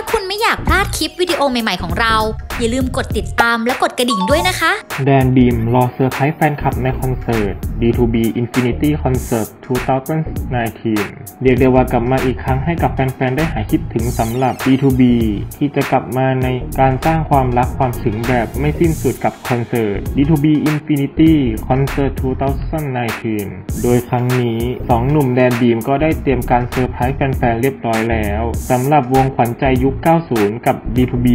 าคุณไม่อยากพลาดคลิปวิดีโอใหม่ๆของเราอย่าลืมกดติดตามและกดกระดิ่งด้วยนะคะแดนบีมรอเซอร์ไพรส์แฟนคลับในคอนเสิร์ต D2B Infinity Concert 2019 เรียกได้ว่ากลับมาอีกครั้งให้กับแฟนๆได้หายคิดถึงสำหรับ D2B ที่จะกลับมาในการสร้างความรักความถึงแบบไม่สิ้นสุดกับคอนเสิร์ต D2B Infinity Concert 2019 โดยครั้งนี้2หนุ่มแดนบีมก็ได้เตรียมการเซอร์ไพรส์แฟนๆเรียบร้อยแล้วสำหรับวงขวัญใจยุค 90 กับ D2B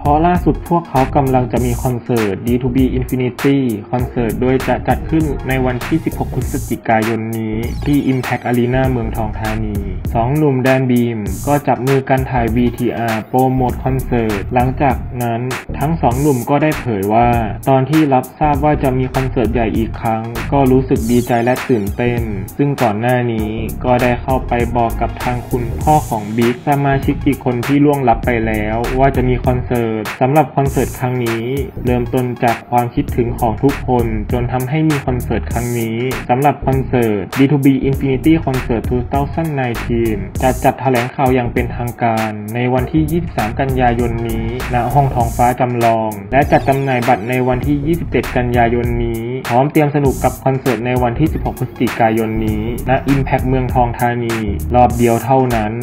เพราะล่าสุดพวกเขากำลังจะมีคอนเสิร์ต D2B Infinity Concert โดยจะจัดขึ้นในวันที่ 16 พฤศจิกายนนี้ที่ Impact Arena เมืองทองธานี2หนุ่มแดนบีมก็จับมือกันถ่าย VTR โปรโมทคอนเสิร์ตหลังจากนั้นทั้ง2หนุ่มก็ได้เผยว่าตอนที่รับทราบว่าจะมีคอนเสิร์ตใหญ่อีกครั้งก็รู้สึกดีใจและตื่นเต้นซึ่งก่อนหน้านี้ก็ได้เข้าไปบอกกับทางคุณพ่อของบิ๊กสมาชิกอีกคนที่ล่วงลับไปแล้วว่าจะมีคอนเสิร์ตสำหรับคอนเสิร์ตครั้งนี้เริ่มต้นจากความคิดถึงของทุกคนจนทำให้มีคอนเสิร์ตครั้งนี้สำหรับคอนเสิร์ต D2B Infinity Concert 2019 จะจัดแถลงข่าวอย่างเป็นทางการในวันที่ 23 กันยายนนี้ณห้องทองฟ้าจำลองและจัดจำหน่ายบัตรในวันที่ 27 กันยายนนี้พร้อมเตรียมสนุกกับคอนเสิร์ตในวันที่ 16 พฤศจิกายนนี้ณ Impact เมืองทองธานีรอบเดียวเท่านั้น